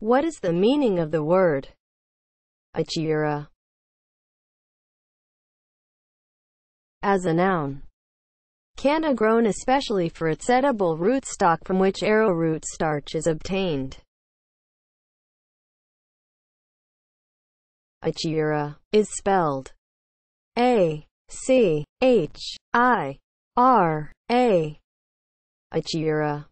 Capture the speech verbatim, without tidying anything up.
What is the meaning of the word Akira as a noun? Canna grown especially for its edible rootstock from which arrowroot starch is obtained. Achira is spelled A C H I R A. Achira.